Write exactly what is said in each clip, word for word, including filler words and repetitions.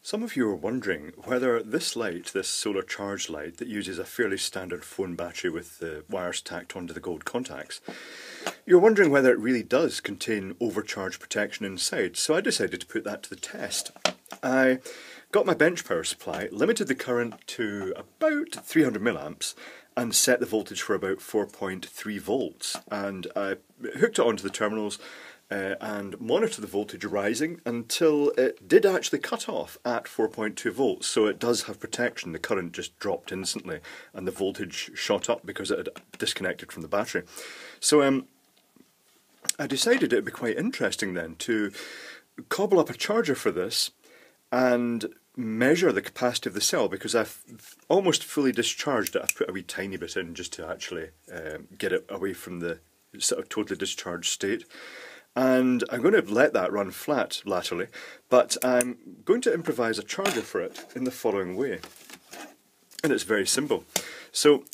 Some of you are wondering whether this light, this solar charge light that uses a fairly standard phone battery with the wires tacked onto the gold contacts, you're wondering whether it really does contain overcharge protection inside. So I decided to put that to the test. I got my bench power supply, limited the current to about three hundred milliamps and set the voltage for about four point three volts, and I hooked it onto the terminals Uh, and monitor the voltage rising until it did actually cut off at four point two volts, so it does have protection. The current just dropped instantly and the voltage shot up because it had disconnected from the battery. So um, I decided it would be quite interesting then to cobble up a charger for this and measure the capacity of the cell, because I've almost fully discharged it. I've put a wee tiny bit in just to actually um, get it away from the sort of totally discharged state. And I'm going to let that run flat laterally, but I'm going to improvise a charger for it in the following way. And it's very simple. So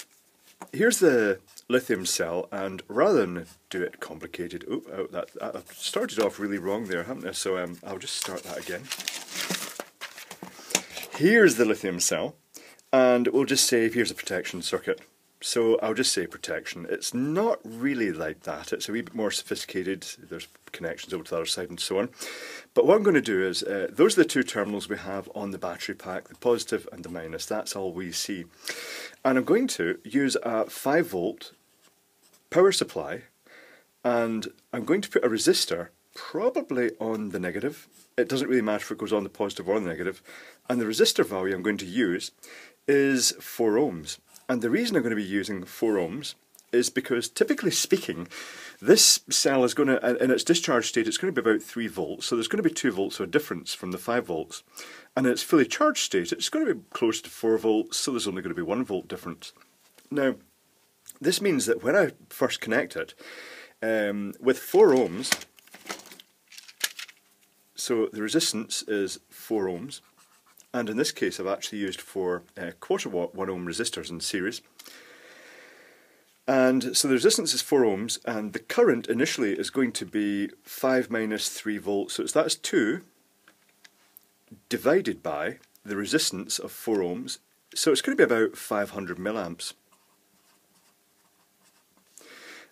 here's the lithium cell, and rather than do it complicated, oh, oh that, I've started off really wrong there, haven't I? So um, I'll just start that again. Here's the lithium cell, and we'll just say here's a protection circuit. So I'll just say protection. It's not really like that. It's a wee bit more sophisticated. There's connections over to the other side and so on. But what I'm going to do is, uh, those are the two terminals we have on the battery pack, the positive and the minus. That's all we see. And I'm going to use a five volt power supply, and I'm going to put a resistor probably on the negative. It doesn't really matter if it goes on the positive or the negative. And the resistor value I'm going to use is four ohms. And the reason I'm going to be using four ohms is because, typically speaking, this cell is going to, in its discharge state, it's going to be about three volts, so there's going to be two volts of a difference from the five volts. And in its fully charged state, it's going to be close to four volts, so there's only going to be one volt difference. Now, this means that when I first connect it, um, with four ohms, so the resistance is four ohms, and in this case I've actually used four uh, quarter watt one ohm resistors in series. And so the resistance is four ohms, and the current initially is going to be five minus three volts, so it's, that's two divided by the resistance of four ohms, so it's going to be about five hundred milliamps.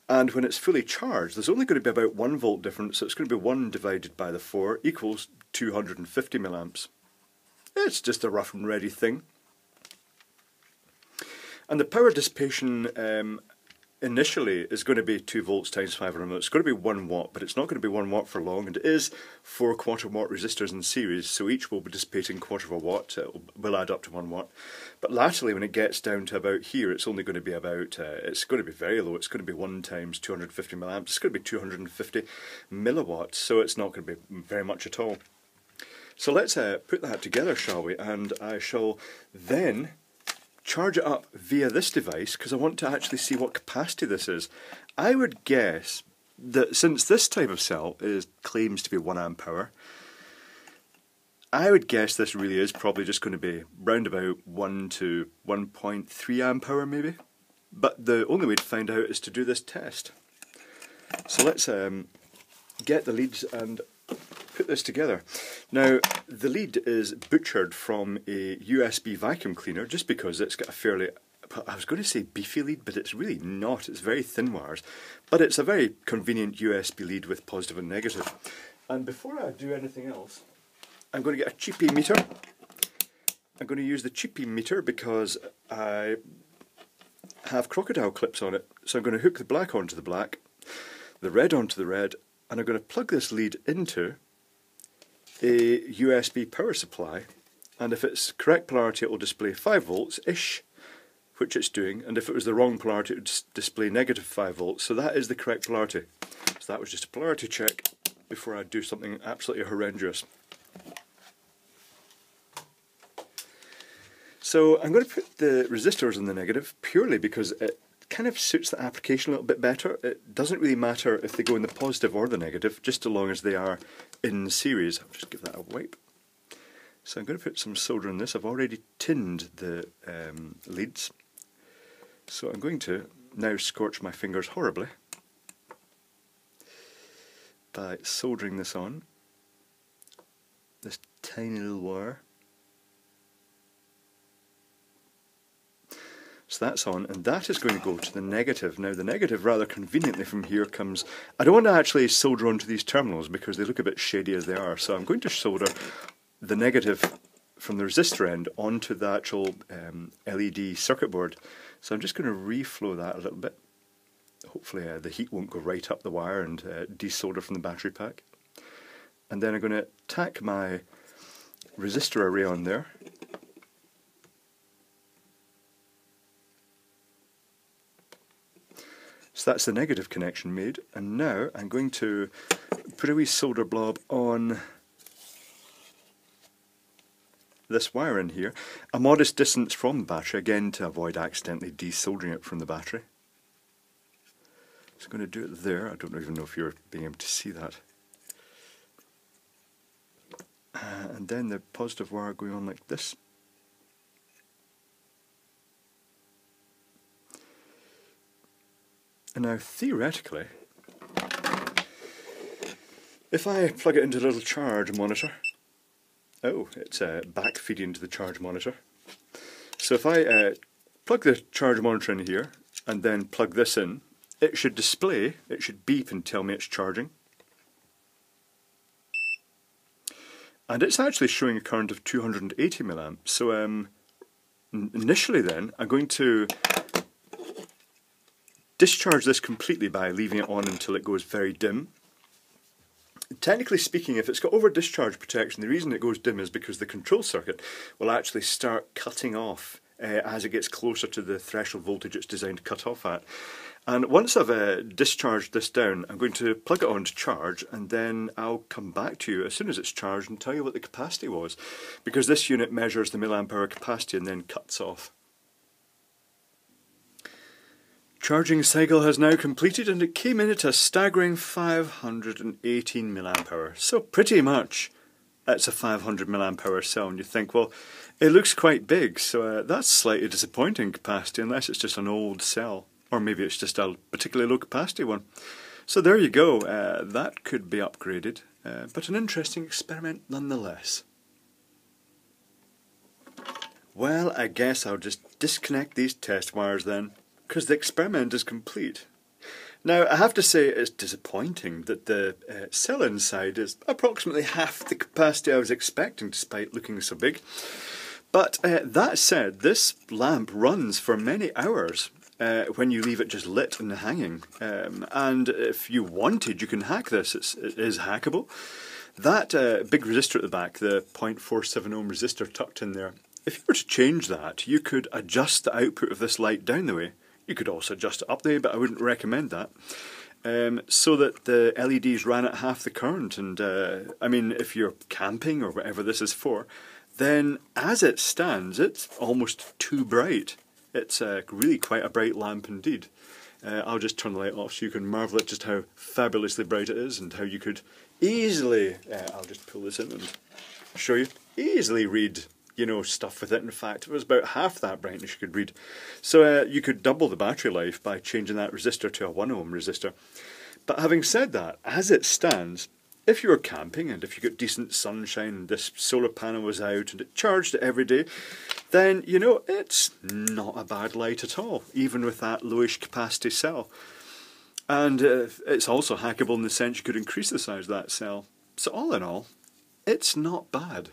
And when it's fully charged, there's only going to be about one volt difference, so it's going to be one divided by the four equals two hundred fifty milliamps. It's just a rough and ready thing. And the power dissipation um, initially is going to be two volts times five hundred milliamps. It's going to be one watt, but it's not going to be one watt for long, and it is four quarter watt resistors in series, so each will be dissipating quarter of a watt. It will add up to one watt. But laterally, when it gets down to about here, it's only going to be about, uh, it's going to be very low. It's going to be one times two hundred fifty milliamps. It's going to be two hundred fifty milliwatts, so it's not going to be very much at all. So let's uh, put that together, shall we, and I shall then charge it up via this device, because I want to actually see what capacity this is. I would guess that since this type of cell is claims to be one amp hour, I would guess this really is probably just going to be round about one to one point three amp hour maybe. But the only way to find out is to do this test. So let's um, get the leads and put this together. Now, the lead is butchered from a U S B vacuum cleaner just because it's got a fairly, I was going to say beefy lead, but it's really not. It's very thin wires, but it's a very convenient U S B lead with positive and negative. And before I do anything else, I'm going to get a cheapy meter. I'm going to use the cheapy meter because I have crocodile clips on it. So I'm going to hook the black onto the black, the red onto the red, and I'm going to plug this lead into a U S B power supply, and if it's correct polarity it will display five volts-ish, which it's doing, and if it was the wrong polarity it would display negative five volts, so that is the correct polarity. So that was just a polarity check before I do something absolutely horrendous. So I'm going to put the resistors in the negative purely because it kind of suits the application a little bit better. It doesn't really matter if they go in the positive or the negative, just as long as they are in series. I'll just give that a wipe. So I'm going to put some solder in this. I've already tinned the um, leads. So I'm going to now scorch my fingers horribly by soldering this on, this tiny little wire. So that's on, and that is going to go to the negative. Now the negative, rather conveniently from here, comes... I don't want to actually solder onto these terminals because they look a bit shady as they are, so I'm going to solder the negative from the resistor end onto the actual um, L E D circuit board. So I'm just going to reflow that a little bit. Hopefully uh, the heat won't go right up the wire and uh, desolder from the battery pack. And then I'm going to tack my resistor array on there. So that's the negative connection made, and now I'm going to put a wee solder blob on this wire in here, a modest distance from the battery, again to avoid accidentally desoldering it from the battery. So I'm going to do it there. I don't even know if you're being able to see that. Uh, and then the positive wire going on like this. And now theoretically, if I plug it into a little charge monitor, oh, it's uh, back feeding into the charge monitor. So if I uh, plug the charge monitor in here and then plug this in, it should display, it should beep and tell me it's charging. And it's actually showing a current of two hundred eighty milliamps. So um, initially then, I'm going to discharge this completely by leaving it on until it goes very dim. Technically speaking, if it's got over discharge protection, the reason it goes dim is because the control circuit will actually start cutting off uh, as it gets closer to the threshold voltage it's designed to cut off at. And once I've uh, discharged this down, I'm going to plug it on to charge, and then I'll come back to you as soon as it's charged and tell you what the capacity was, because this unit measures the milliamp hour capacity and then cuts off. Charging cycle has now completed, and it came in at a staggering five hundred eighteen milliamp hour. So pretty much that's a five hundred milliamp hour cell, and you think, well, it looks quite big, so uh, that's slightly disappointing capacity, unless it's just an old cell, or maybe it's just a particularly low capacity one. So there you go, uh, that could be upgraded, uh, but an interesting experiment nonetheless. Well, I guess I'll just disconnect these test wires then, because the experiment is complete. Now, I have to say it's disappointing that the uh, cell inside is approximately half the capacity I was expecting, despite looking so big. But uh, that said, this lamp runs for many hours uh, when you leave it just lit and hanging. Um, and if you wanted, you can hack this. It's, it is hackable. That uh, big resistor at the back, the zero point four seven ohm resistor tucked in there, if you were to change that, you could adjust the output of this light down the way. You could also adjust it up there, but I wouldn't recommend that. Um, so that the L E Ds ran at half the current, and uh, I mean, if you're camping or whatever this is for, then as it stands, it's almost too bright. It's uh, really quite a bright lamp indeed. Uh, I'll just turn the light off so you can marvel at just how fabulously bright it is, and how you could easily, uh, I'll just pull this in and show you, easily read, you know, stuff with it. In fact, it was about half that brightness you could read. So uh, you could double the battery life by changing that resistor to a one ohm resistor. But having said that, as it stands, if you were camping and if you got decent sunshine and this solar panel was out and it charged every day, then, you know, it's not a bad light at all, even with that lowish capacity cell. And uh, it's also hackable in the sense you could increase the size of that cell. So all in all, it's not bad.